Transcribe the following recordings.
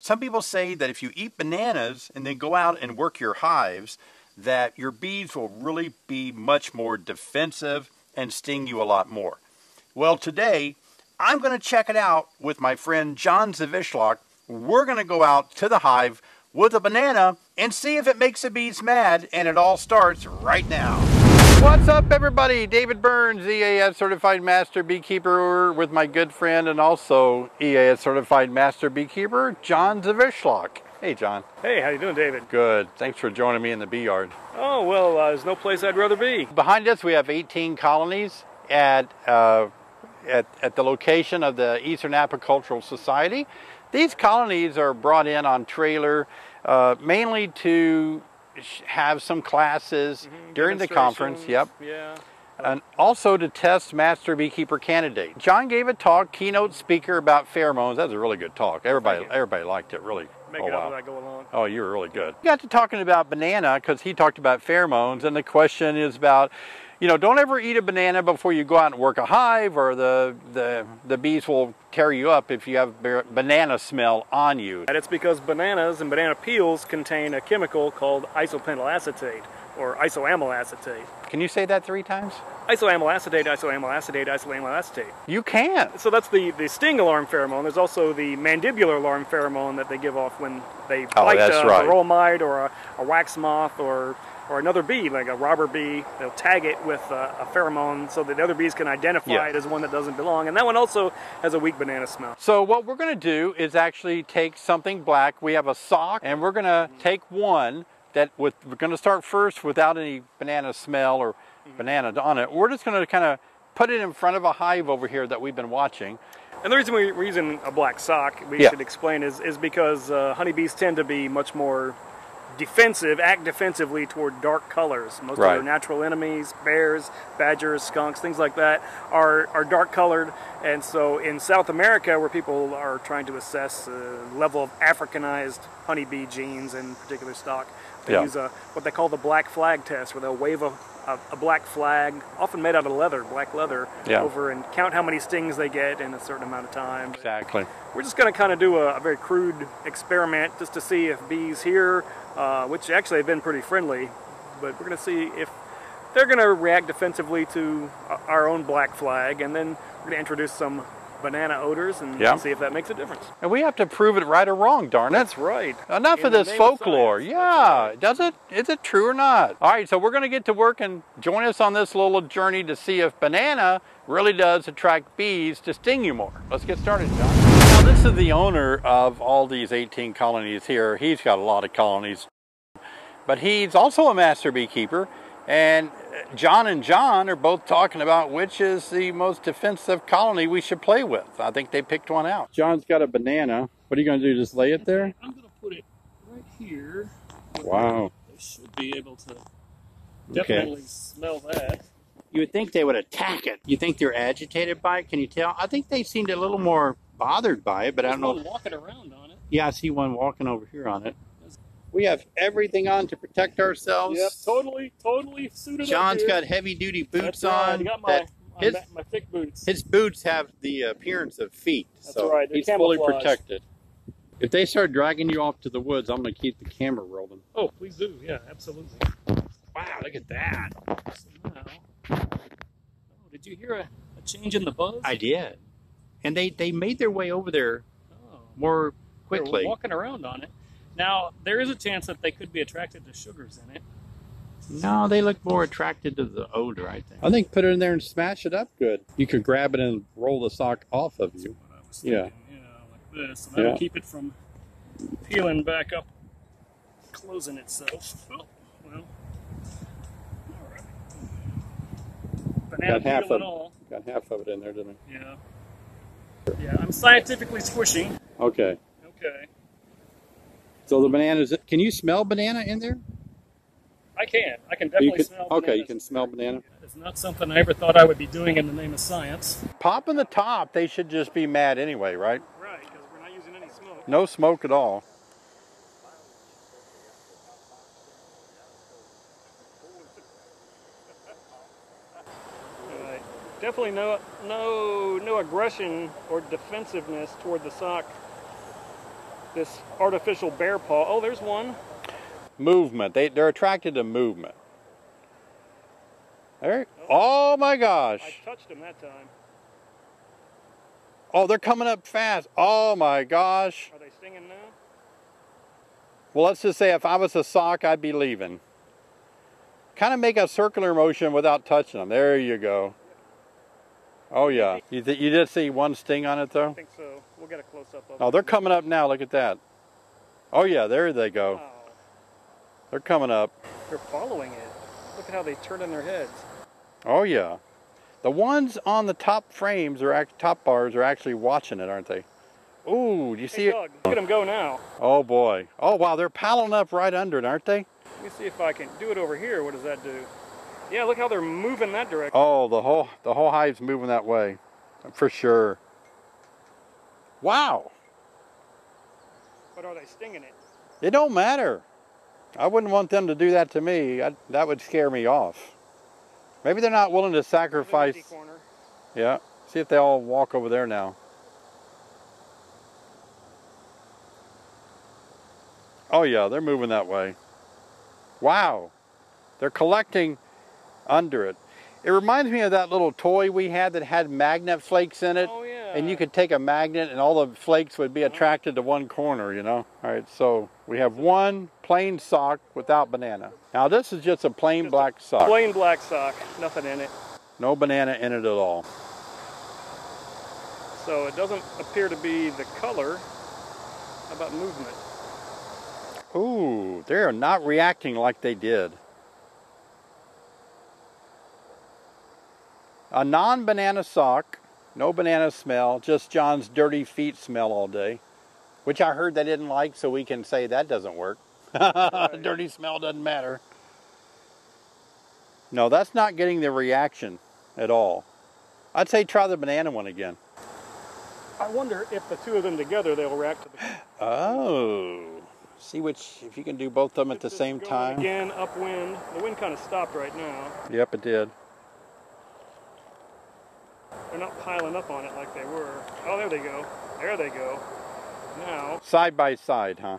Some people say that if you eat bananas and then go out and work your hives, that your bees will really be much more defensive and sting you a lot more. Well, today, I'm going to check it out with my friend Jon Zawislak. We're going to go out to the hive with a banana and see if it makes the bees mad, and it all starts right now. What's up, everybody? David Burns, EAS Certified Master Beekeeper, with my good friend and also EAS Certified Master Beekeeper, Jon Zawislak. Hey, John. Hey, how you doing, David? Good. Thanks for joining me in the bee yard. Oh, well, there's no place I'd rather be. Behind us, we have 18 colonies at the location of the Eastern Apicultural Society. These colonies are brought in on trailer mainly to have some classes during the conference. Yep. Yeah. And also to test master beekeeper candidate. John gave a talk, keynote speaker, about pheromones. That was a really good talk. Everybody liked it, really. Make it up as I go along. Oh, you were really good. We got to talking about banana because he talked about pheromones, and the question is about, you know, don't ever eat a banana before you go out and work a hive, or the bees will tear you up if you have banana smell on you. And it's because bananas and banana peels contain a chemical called isopentyl acetate, or isoamyl acetate. Can you say that 3 times? Isoamyl acetate, isoamyl acetate, isoamyl acetate. You can. So that's the sting alarm pheromone. There's also the mandibular alarm pheromone that they give off when they bite a roamide or a wax moth or another bee, like a robber bee. They'll tag it with a pheromone so that the other bees can identify it as one that doesn't belong. And that one also has a weak banana smell. So what we're gonna do is actually take something black. We have a sock, and we're gonna take one that we're gonna start first without any banana smell or banana on it. We're just gonna kind of put it in front of a hive over here that we've been watching. And the reason we're using a black sock, we should explain, is because honeybees tend to be much more defensive, act defensively toward dark colors. Most of their natural enemies, bears, badgers, skunks, things like that, are dark colored. And so in South America, where people are trying to assess the level of Africanized honeybee genes in particular stock, they use what they call the black flag test, where they'll wave a black flag, often made out of leather, black leather, over and count how many stings they get in a certain amount of time. Exactly. We're just going to kind of do a very crude experiment just to see if bees here, which actually have been pretty friendly, but we're going to see if they're going to react defensively to our own black flag, and then we're going to introduce some banana odors and see if that makes a difference. And we have to prove it right or wrong, darn it. That's right. Enough of this folklore. Yeah, does it? Is it true or not? All right, so we're going to get to work and join us on this little journey to see if banana really does attract bees to sting you more. Let's get started, John. Now, this is the owner of all these 18 colonies here. He's got a lot of colonies, but he's also a master beekeeper. And John and John are both talking about which is the most defensive colony we should play with. I think they picked one out. John's got a banana. What are you going to do, just lay it there? I'm going to put it right here. Wow. They should be able to definitely smell that. You would think they would attack it. You think they're agitated by it? Can you tell? I think they seemed a little more bothered by it, but I don't know. There's one walking around on it. Yeah, I see one walking over here on it. We have everything on to protect ourselves. Yep, totally suited. John's got heavy-duty boots on. I got my thick boots. His boots have the appearance of feet, so he's fully protected. If they start dragging you off to the woods, I'm going to keep the camera rolling. Oh, please do. Yeah, absolutely. Wow, look at that. So now, did you hear a change in the buzz? I did. And they made their way over there more quickly. They were walking around on it. Now, there is a chance that they could be attracted to sugars in it. No, they look more attracted to the odor, I think. I think put it in there and smash it up good. You could grab it and roll the sock off of you. That's what I was thinking. Yeah, like this. And that'll keep it from peeling back up, closing itself. Oh, well. All right. Banana peel and all. Got half of it in there, didn't I? Yeah. Yeah, I'm scientifically squishing. Okay. Okay. So the bananas, can you smell banana in there? I can. I can definitely smell banana. Okay, you can smell banana. It's not something I ever thought I would be doing in the name of science. Popping the top, they should just be mad anyway, right? Right, because we're not using any smoke. No smoke at all. All right. Definitely no aggression or defensiveness toward the sock. this artificial bear paw. Oh, there's one. Movement. They're attracted to movement. There. Oh my gosh. I touched him that time. Oh, they're coming up fast. Oh my gosh. Are they stinging now? Well, let's just say if I was a sock, I'd be leaving. Kind of make a circular motion without touching them. There you go. Oh yeah. You did see one sting on it though? I think so. We'll get a close up of it. Oh, they're coming up now. Look at that. Oh yeah, there they go. Oh. They're coming up. They're following it. Look at how they turn in their heads. Oh yeah. The ones on the top frames or top bars are actually watching it, aren't they? Ooh, do you see it? Doug, look at them go now. Oh boy. Oh wow, they're paddling up right under it, aren't they? Let me see if I can do it over here. What does that do? Yeah, look how they're moving that direction. Oh, the whole hive's moving that way, for sure. Wow. But are they stinging it? It don't matter. I wouldn't want them to do that to me. That would scare me off. Maybe they're not willing to sacrifice. Yeah. See if they all walk over there now. Oh yeah, they're moving that way. Wow. They're collecting under it. It reminds me of that little toy we had that had magnet flakes in it. Oh, yeah. And you could take a magnet and all the flakes would be attracted to one corner, you know. All right, so we have one plain sock without banana. Now this is just a plain black sock. Plain black sock, nothing in it. No banana in it at all. So it doesn't appear to be the color. How about movement? Ooh, they're not reacting like they did. A non-banana sock, no banana smell, just John's dirty feet smell all day, which I heard they didn't like, so we can say that doesn't work. Right. Dirty smell doesn't matter. No, that's not getting the reaction at all. I'd say try the banana one again. I wonder if the two of them together, they'll react to the... Oh. See which, if you can do both of them at the same time. Again, upwind. The wind kind of stopped right now. Yep, it did. They're not piling up on it like they were. Oh, there they go. There they go. Now. Side by side, huh?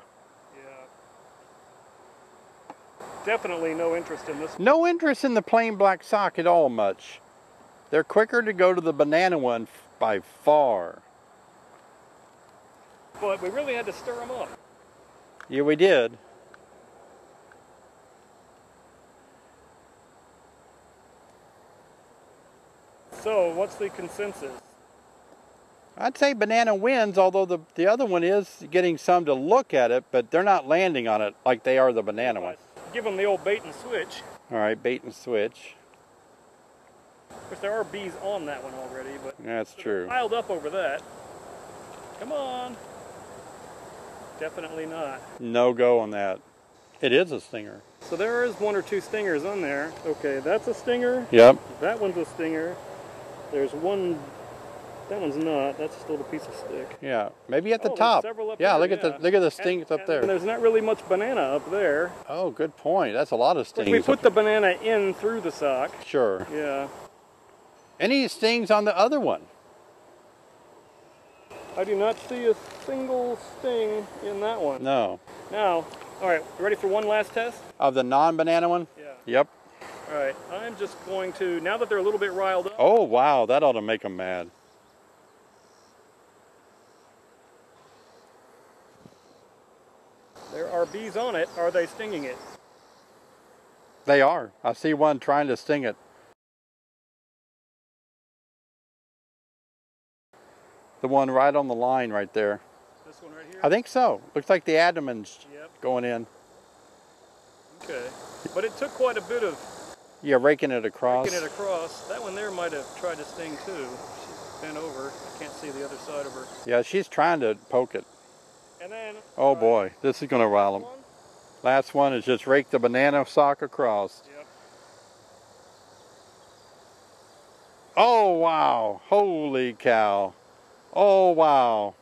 Yeah. Definitely no interest in this one. No interest in the plain black sock at all much. They're quicker to go to the banana one by far. But we really had to stir them up. Yeah, we did. So, what's the consensus? I'd say banana wins, although the other one is getting some to look at it, but they're not landing on it like they are the banana one. Give them the old bait and switch. All right, bait and switch. Of course, there are bees on that one already, but that's true. Piled up over that. Come on. Definitely not. No go on that. It is a stinger. So there is one or two stingers on there. Okay, that's a stinger. Yep. That one's a stinger. There's one, that one's not, that's just a little piece of stick. Yeah, maybe at the top. Yeah, there, look at the stings up there. And there's not really much banana up there. Oh, good point. That's a lot of stings. We put the banana in through the sock. Sure. Yeah. Any stings on the other one? I do not see a single sting in that one. No. Now, all right, ready for one last test? Of the non-banana one? Yeah. Yep. All right, I'm just going to, now that they're a little bit riled up. Oh, wow, that ought to make them mad. There are bees on it. Are they stinging it? They are. I see one trying to sting it. The one right on the line right there. This one right here? I think so. Looks like the abdomen's going in. Okay. But it took quite a bit of... Yeah, raking it across. Raking it across. That one there might have tried to sting too. She's bent over. I can't see the other side of her. Yeah, she's trying to poke it. And then... Oh boy, this is going to rile them. Last one is just rake the banana sock across. Yep. Oh wow, holy cow. Oh wow.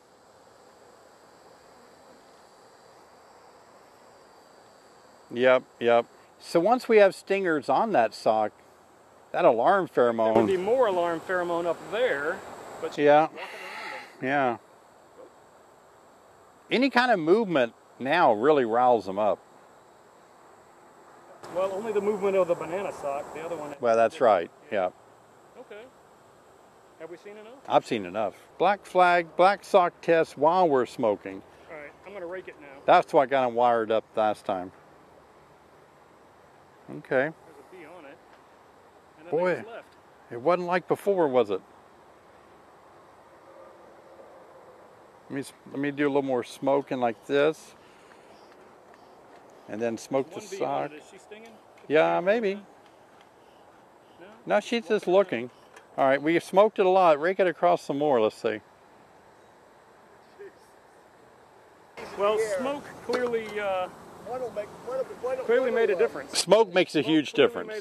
Yep, yep. So once we have stingers on that sock, that alarm pheromone. There would be more alarm pheromone up there, but yeah. Yeah. any kind of movement now really riles them up. Well, only the movement of the banana sock, the other one... Well, that's right, yeah. Okay. Have we seen enough? I've seen enough. Black flag, black sock test while we're smoking. All right, I'm going to rake it now. That's what got them wired up last time. Okay. There's a bee on it. And boy, it's left. It wasn't like before, was it? Let me do a little more smoking like this. And then smoke the sock. Is she stinging? Yeah, maybe. No, she's just looking. All right, we smoked it a lot. Rake it across some more. Let's see. Well, smoke clearly made a difference. Smoke makes a huge difference.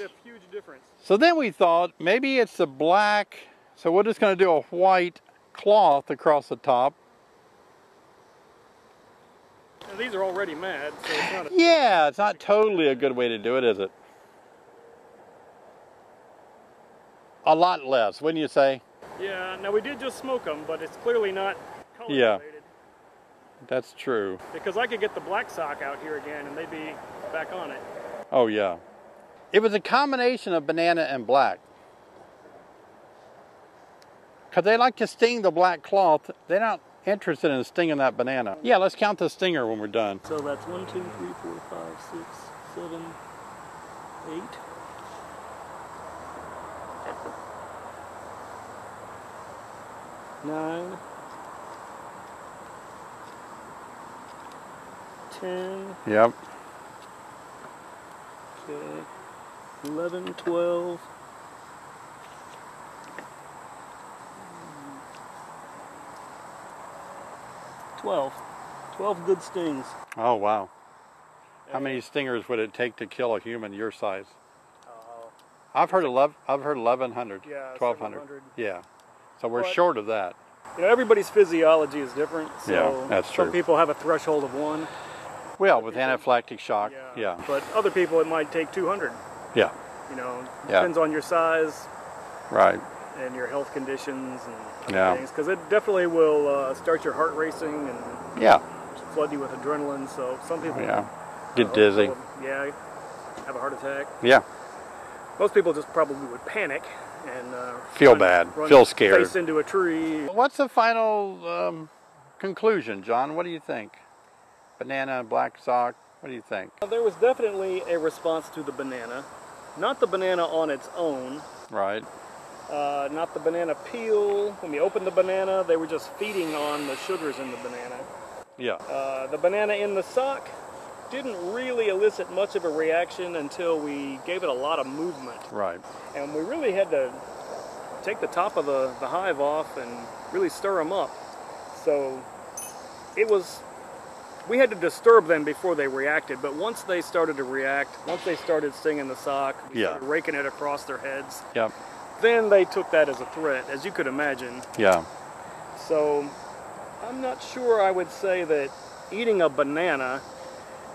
So then we thought maybe it's a black. So we're just going to do a white cloth across the top. These are already mad, so it's not a... Yeah, it's not totally a good way to do it, is it? A lot less, wouldn't you say? Yeah, now we did just smoke them, but it's clearly not color related. That's true. Because I could get the black sock out here again and they'd be back on it. Oh, yeah. It was a combination of banana and black. Because they like to sting the black cloth. They're not interested in stinging that banana. Yeah, let's count the stinger when we're done. So that's 1, 2, 3, 4, 5, 6, 7, 8. Nine. 10. Yep. Okay. 11, 12. 12. 12 good stings. Oh, wow. How many stingers would it take to kill a human your size? I've heard 1,100, yeah, 1,200. Yeah. So we're short of that. You know, everybody's physiology is different. So yeah, that's true. Some people have a threshold of 1. Well, with anaphylactic shock, yeah. But other people, it might take 200. Yeah. You know, depends on your size. Right. And your health conditions and things, because it definitely will start your heart racing and flood you with adrenaline. So some people get dizzy, have a heart attack. Yeah, most people just probably would panic and feel scared, face into a tree. What's the final conclusion, John? What do you think? Banana, black sock. What do you think? Well, there was definitely a response to the banana, not the banana on its own. Right. Not the banana peel. When we opened the banana, they were just feeding on the sugars in the banana. Yeah. The banana in the sock didn't really elicit much of a reaction until we gave it a lot of movement. Right. And we really had to take the top of the hive off and really stir them up. So it was, we had to disturb them before they reacted, but once they started to react, once they started stinging the sock, we started raking it across their heads. Yep. Then they took that as a threat, as you could imagine. Yeah. So I'm not sure I would say that eating a banana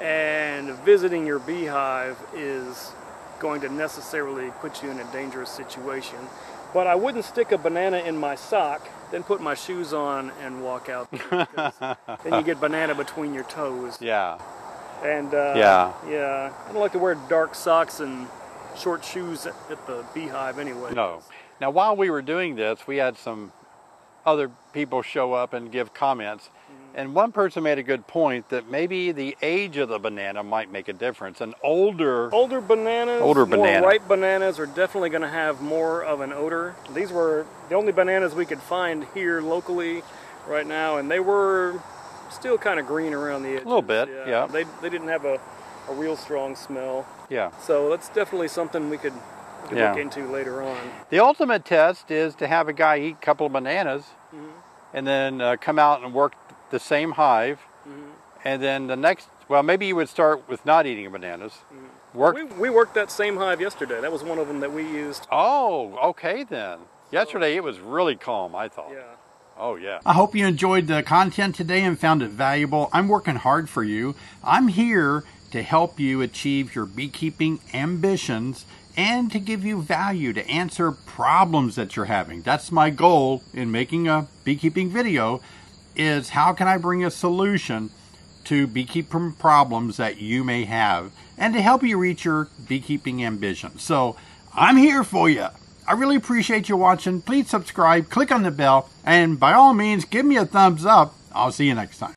and visiting your beehive is going to necessarily put you in a dangerous situation. But I wouldn't stick a banana in my sock, then put my shoes on and walk out. Then you get banana between your toes. Yeah. And yeah, I don't like to wear dark socks and short shoes at the beehive anyway. No. Now while we were doing this, we had some other people show up and give comments. Mm-hmm. And one person made a good point that maybe the age of the banana might make a difference. An older, more ripe bananas are definitely going to have more of an odor. These were the only bananas we could find here locally right now, and they were still kind of green around the edges. A little bit, yeah. They didn't have a real strong smell. Yeah. So that's definitely something we could look into later on. The ultimate test is to have a guy eat a couple of bananas, mm-hmm, and then come out and work the same hive, mm-hmm, and then the next, well, maybe you would start with not eating bananas. Mm-hmm. We worked that same hive yesterday. That was one of them that we used. Oh, okay then. Yesterday it was really calm, I thought. Yeah. Oh, yeah. I hope you enjoyed the content today and found it valuable. I'm working hard for you. I'm here to help you achieve your beekeeping ambitions and to give you value to answer problems that you're having. That's my goal in making a beekeeping video. is how can I bring a solution to beekeeping problems that you may have and to help you reach your beekeeping ambition. So I'm here for you. I really appreciate you watching. Please subscribe, click on the bell, and by all means, give me a thumbs up. I'll see you next time.